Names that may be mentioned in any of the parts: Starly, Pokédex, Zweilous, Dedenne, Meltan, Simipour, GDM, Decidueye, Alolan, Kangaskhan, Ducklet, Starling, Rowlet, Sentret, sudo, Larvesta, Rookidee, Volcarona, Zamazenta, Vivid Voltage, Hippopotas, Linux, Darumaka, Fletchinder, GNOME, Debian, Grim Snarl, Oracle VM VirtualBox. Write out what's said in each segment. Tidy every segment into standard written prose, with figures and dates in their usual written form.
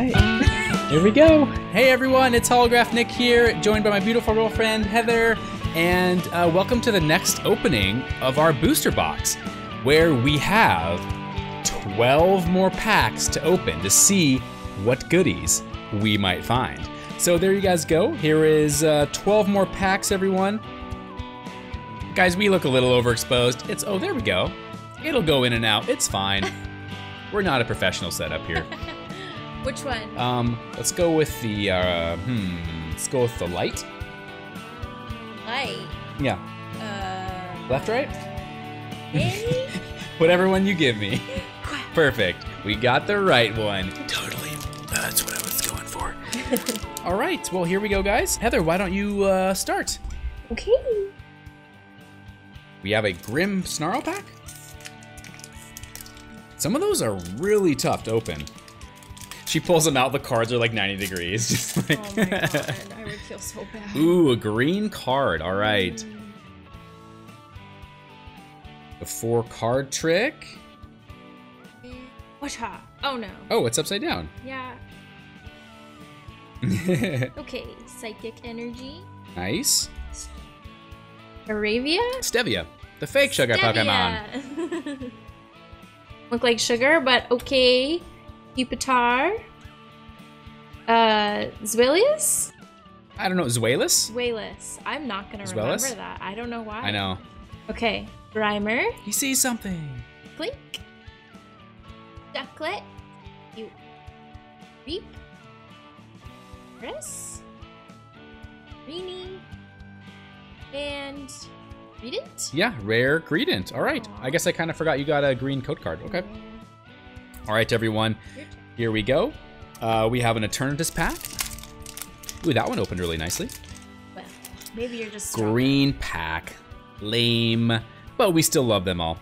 Alright, here we go! Hey everyone, it's Holograph Nick here, joined by my beautiful girlfriend Heather, and welcome to the next opening of our booster box, where we have 12 more packs to open to see what goodies we might find. So there you guys go, here is 12 more packs everyone. Guys, we look a little overexposed. It's, oh there we go. It'll go in and out, it's fine. We're not a professional setup here. Which one? Let's go with the, let's go with the light. Light? Yeah. Left, right? Hey? Whatever one you give me. Perfect. We got the right one. Totally. That's what I was going for. All right. Well, here we go, guys. Heather, why don't you start? Okay. We have a Grim Snarl pack. Some of those are really tough to open. She pulls them out, the cards are like 90 degrees. Just like oh my god, I would feel so bad. Ooh, a green card, all right. The 4 card trick. Whatcha? Oh no. Oh, it's upside down. Yeah. Okay, psychic energy. Nice. Arabia? Stevia, the fake sugar Pokemon. Look like sugar, but okay. Pupitar, Zweilous? I don't know, Zweilous? Zweilous. I'm not gonna Zweilous? Remember that. I don't know why. I know. Okay, Grimer. You see something. Clink. Ducklet. You. Reap. Chris. Greenie. And. Greedent? Yeah, rare Greedent. Alright, I guess I kind of forgot you got a green code card. Okay. All right, everyone, here we go. We have an Eternatus pack. Ooh, that one opened really nicely. Well, maybe you're just green stronger. Pack, lame, but we still love them all.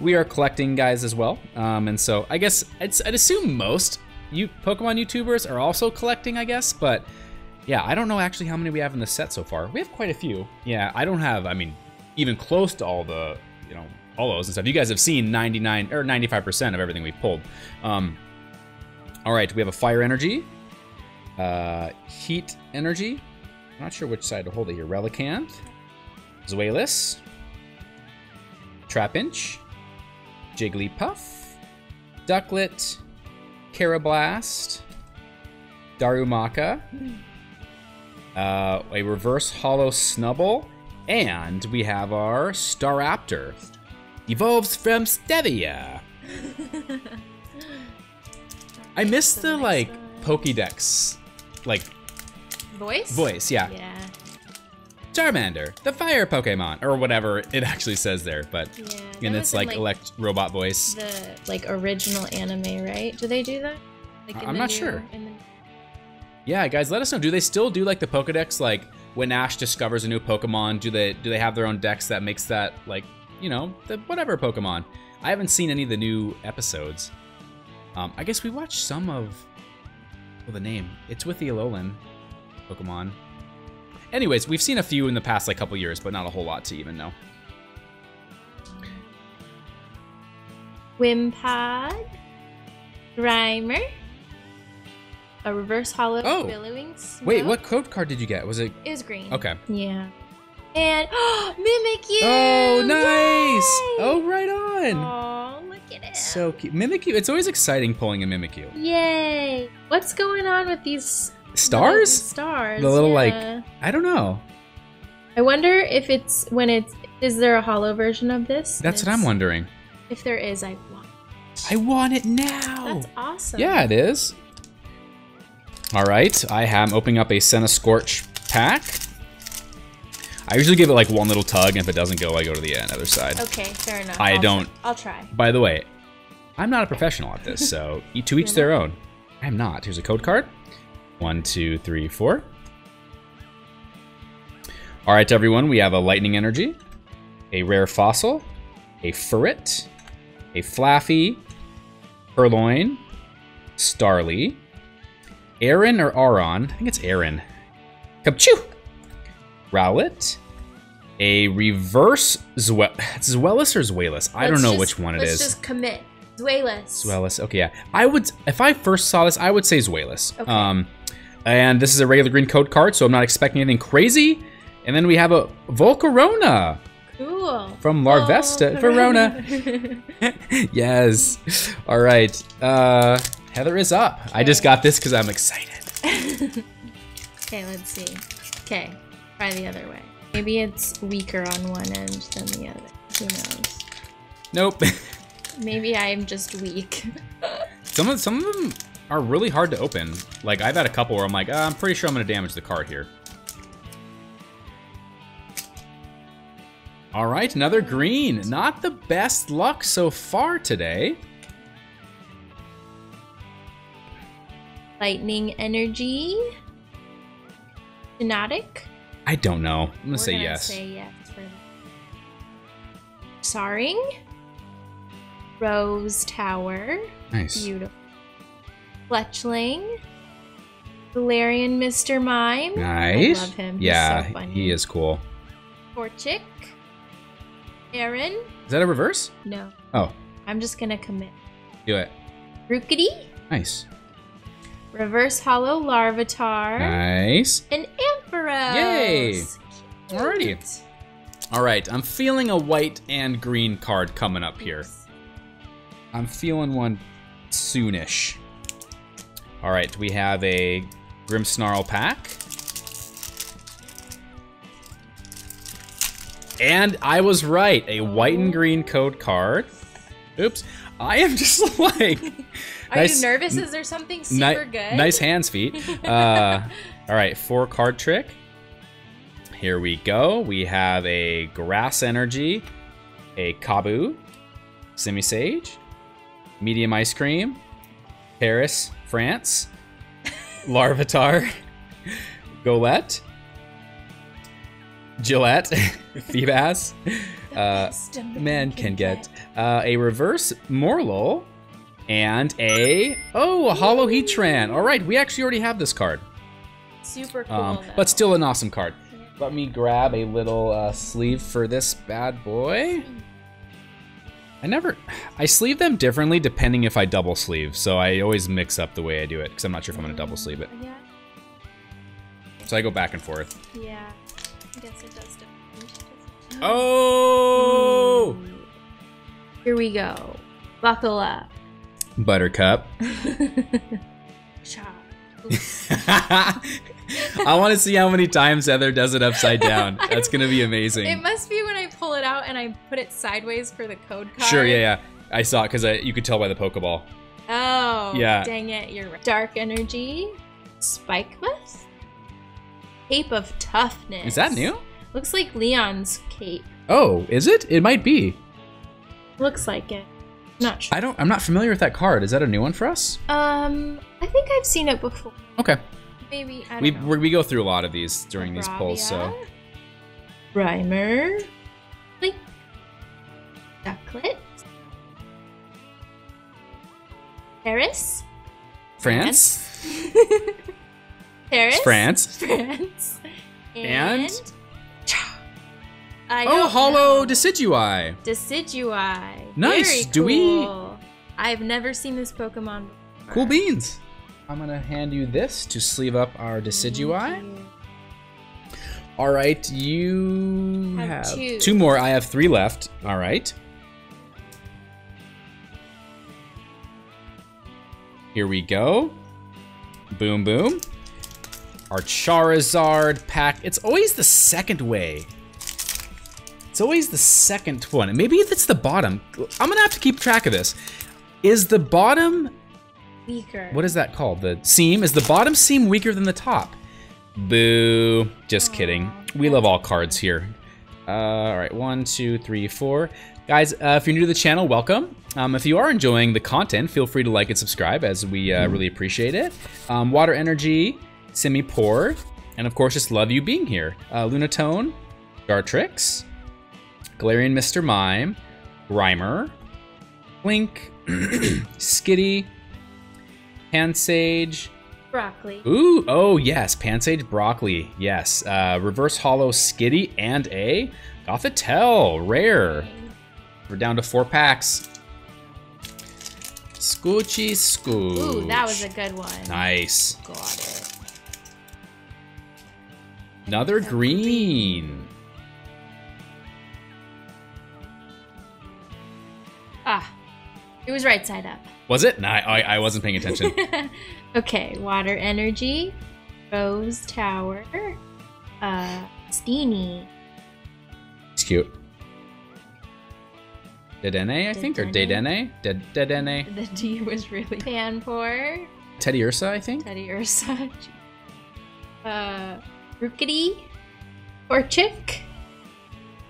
We are collecting guys as well, and so I guess I'd assume most you Pokemon YouTubers are also collecting, I guess. But yeah, I don't know actually how many we have in the set so far. We have quite a few. Yeah, I don't have. I mean, even close to all the, you know. All those and stuff. You guys have seen 99 or 95% of everything we've pulled. All right, we have a fire energy, heat energy. I'm not sure which side to hold it here. Relicanth, Zweilous, Trapinch, Jigglypuff, Ducklet, Chorablast, Darumaka, a reverse hollow Snubble, and we have our Staraptor. Evolves from Stevia. I miss the like Pokédex, like voice, yeah. Yeah. Charmander, the fire Pokemon, or whatever it actually says there, but yeah, and it's like elect robot voice. The like original anime, right? Do they do that? Like, I'm not sure. Yeah, guys, let us know. Do they still do like the Pokédex? Like when Ash discovers a new Pokemon, do they have their own decks that makes that like? You know, the whatever Pokemon. I haven't seen any of the new episodes. I guess we watched some of... Well, the name. It's with the Alolan Pokemon. Anyways, we've seen a few in the past, like, couple years, but not a whole lot to even know. Wimpod. Grimer. A reverse hollow billowing smoke. Wait, what code card did you get? Was it... It was green. Okay. Yeah. And oh, Mimikyu! Oh, nice! Yay! Oh, right on! Oh, look at it! So cute. Mimikyu, it's always exciting pulling a Mimikyu. Yay! What's going on with these stars? Stars. The little, yeah. Like, I don't know. I wonder if it's when it's. Is there a holo version of this? That's what I'm wondering. If there is, I want it. I want it now! That's awesome. Yeah, it is. Alright, I am opening up a Centiskorch pack. I usually give it like one little tug, and if it doesn't go, I go to the other side. Okay, fair enough. I'll try. By the way, I'm not a professional at this, so to each their own. I am not. Here's a code card. 1, 2, 3, 4. All right, everyone. We have a lightning energy, a rare fossil, a Ferret, a Flaffy, Purrloin, Starly, Aaron or Auron. I think it's Aaron. Kapchoo! Rowlet, a reverse Zweilous or Zweilous. I don't know which one it is. Let's just commit. Zweilous. Zweilous. Okay, yeah. I would, if I first saw this, I would say Zweilous. Okay. And this is a regular green code card, so I'm not expecting anything crazy. And then we have a Volcarona. Cool. From Larvesta. Oh, Verona. Yes. All right. Heather is up. Okay. I just got this because I'm excited. Okay, let's see. Okay, try the other way. Maybe it's weaker on one end than the other. Who knows? Nope. Maybe I'm just weak. Some of them are really hard to open. Like, I've had a couple where I'm like, I'm pretty sure I'm going to damage the card here. All right, another green. Not the best luck so far today. Lightning energy. Hypnotic? I don't know. I'm going to say yes. For that. Starling. Rose Tower. Nice. Beautiful. Fletchinder. Galarian Mr. Mime. Nice. I love him. Yeah, he's so funny. He is cool. Torchic. Aaron. Is that a reverse? No. Oh. I'm just going to commit. Do it. Rookidee. Nice. Reverse Hollow Larvitar. Nice. And Ampharos. Yay. Cute. Alrighty. All right. I'm feeling a white and green card coming up here. Oops. I'm feeling one soonish. All right. We have a Grim Snarl pack. And I was right. A white and green code card. Oops. I am just like... Are nice, you nervous? Is there something super good? Nice hands, feet. All right, 4 card trick. Here we go. We have a Grass Energy, a Kabu, Simisage, Medium Ice Cream, Paris, France, Larvitar, Golette, Gillette, Feebas, man can get a reverse Morlul, and a, oh, a Holo Heatran. All right, we actually already have this card. Super cool, but still an awesome card. Let me grab a little sleeve for this bad boy. I sleeve them differently depending if I double sleeve, so I always mix up the way I do it, because I'm not sure if I'm gonna double sleeve it. Yeah. So I go back and forth. Yeah, I guess it does depend. Oh! Here we go, buckle up. Buttercup. I want to see how many times Heather does it upside down. That's going to be amazing. It must be when I pull it out and I put it sideways for the code card. Sure, yeah. I saw it because you could tell by the Pokeball. Oh, yeah. Dang it, you're right. Dark Energy, Spike Musk, Cape of Toughness. Is that new? Looks like Leon's cape. Oh, is it? It might be. Looks like it. Not sure. I'm not familiar with that card. Is that a new one for us? I think I've seen it before. Okay. Maybe I don't know. We go through a lot of these during these polls, so. Rhymer. Like Ducklet. Paris. France. Paris. France. And oh, Hollow Decidueye. Decidueye. Nice. Very cool. Do we? I've never seen this Pokemon before. Cool beans. I'm going to hand you this to sleeve up our Decidueye. All right. You have two more. I have 3 left. All right. Here we go. Boom, boom. Our Charizard pack. It's always the second way. It's always the second one. And maybe if it's the bottom, I'm gonna have to keep track of this. Is the bottom weaker? What is that called? The seam? Is the bottom seam weaker than the top? Boo. Just kidding. We love all cards here. All right, 1, 2, 3, 4. Guys, if you're new to the channel, welcome. If you are enjoying the content, feel free to like and subscribe, as we really appreciate it. Water Energy, Simipour, and of course, just love you being here. Lunatone, Dartrix, Galarian Mr. Mime, Grimer, Blink, Skitty, Pansage, Broccoli. Ooh, oh yes, Pansage, Broccoli, yes. Reverse Hollow Skitty and a Gothitelle, rare. We're down to 4 packs. Scoochy Scooch. Ooh, that was a good one. Nice. Got it. Another green. Ah, it was right side up. Was it? No, I wasn't paying attention. Okay, Water Energy, Rose Tower, Steenee. It's cute. Dedenne, I think, Dedenne? Or Dedenne? Dedenne. The D was really... Panpour. Teddiursa, I think? Teddiursa. Rookidee. Torchic.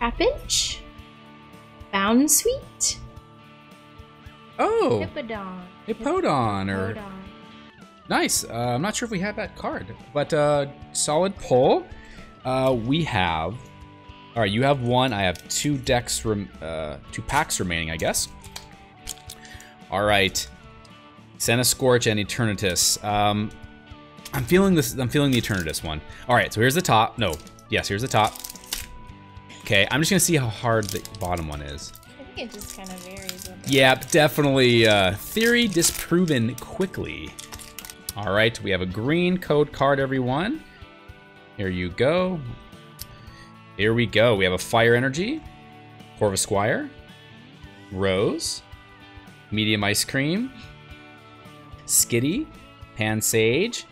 Trapinch. Bound Sweet. Oh! Hippodon. Hippodon, or... Hippodon. Nice. I'm not sure if we have that card, but solid pull. We have... All right, you have one. I have two decks, two packs remaining, I guess. All right, Centiskorch and Eternatus. I'm feeling this. I'm feeling the Eternatus one. All right, so here's the top. No, yes, here's the top. Okay, I'm just gonna see how hard the bottom one is. I think it just kind of varies. Yeah, definitely. Theory disproven quickly. All right, we have a green code card, everyone. Here you go. Here we go. We have a Fire Energy, Corvus Squire, Rose, Medium Ice Cream, Skitty, Pansage,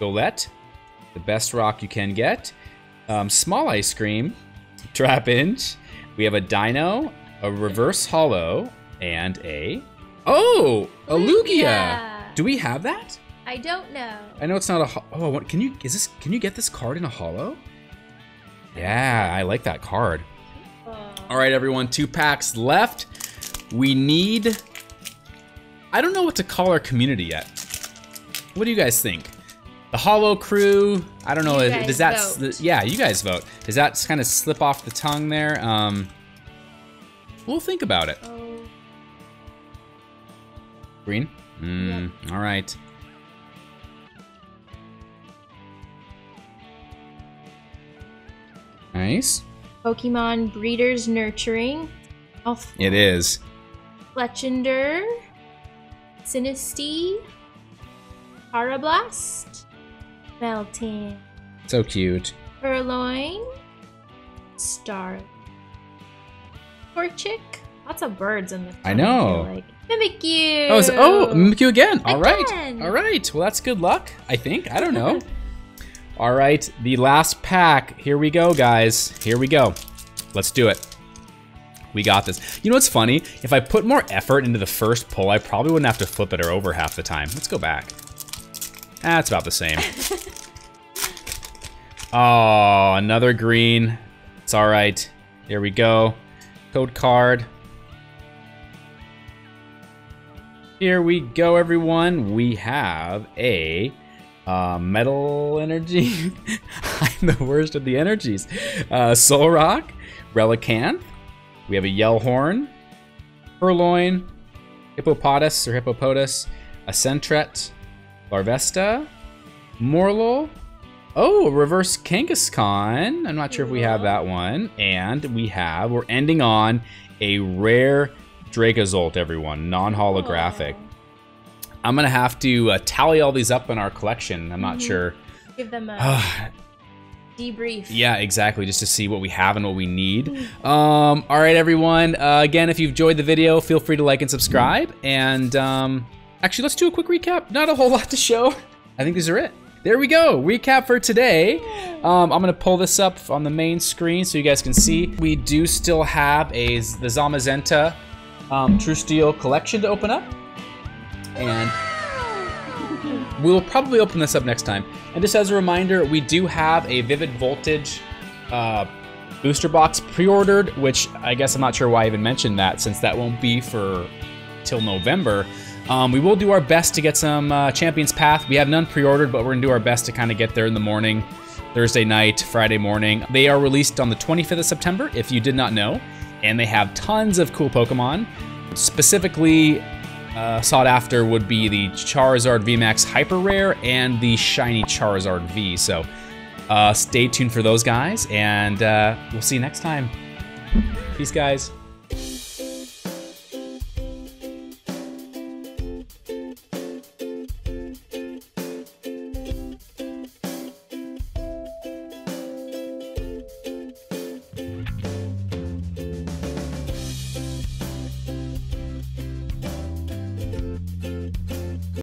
Golette, the best rock you can get, Small Ice Cream, Trapinch. We have a Dino, a Reverse Holo, and a... Oh! A Lugia! Do we have that? I don't know. I know it's not a... Oh, what, can you... Is this... Can you get this card in a holo? Yeah, I like that card. All right, everyone, two packs left. We need, I don't know what to call our community yet. What do you guys think? The Holo Crew, I don't know, does that, yeah, you guys vote. Does that kind of slip off the tongue there? We'll think about it. Oh. Green? Yep. All right. Nice. Pokemon Breeders Nurturing. Elf. It is. Fletchinder. Sinistee. Chorablast. Meltan. So cute. Purrloin. Starling. Torchic. Lots of birds in this. I know. I feel like. Mimikyu. Oh, Mimikyu again. All right. All right. Well, that's good luck, I think. I don't know. All right, the last pack. Here we go, guys. Here we go. Let's do it. We got this. You know what's funny? If I put more effort into the first pull, I probably wouldn't have to flip it over half the time. Let's go back. That's about the same. Oh, another green. It's all right. Here we go. Code card. Here we go, everyone. We have a... Metal Energy. I'm the worst of the energies. Solrock, Relicanth. We have a Yellhorn, Purrloin, Hippopotas, a Sentret, Larvesta, Morlul. Oh, Reverse Kangaskhan. I'm not sure if we have that one. And we have, we're ending on a rare Dracozolt, everyone, non-holographic. Oh. I'm gonna have to tally all these up in our collection. I'm not sure. Give them a debrief. Yeah, exactly, just to see what we have and what we need. All right, everyone. Again, if you've enjoyed the video, feel free to like and subscribe. And actually, let's do a quick recap. Not a whole lot to show. I think these are it. There we go, recap for today. I'm gonna pull this up on the main screen so you guys can see. We do still have the Zamazenta True Steel collection to open up. And we'll probably open this up next time. And just as a reminder, we do have a Vivid Voltage booster box pre-ordered, which I guess I'm not sure why I even mentioned that, since that won't be for till November. We will do our best to get some Champions Path. We have none pre-ordered, but we're gonna do our best to kind of get there in the morning, Thursday night, Friday morning. They are released on the 25th of September, if you did not know, and they have tons of cool Pokemon. Specifically, sought after would be the Charizard VMAX Hyper Rare and the shiny Charizard V. So stay tuned for those guys, and we'll see you next time. Peace, guys.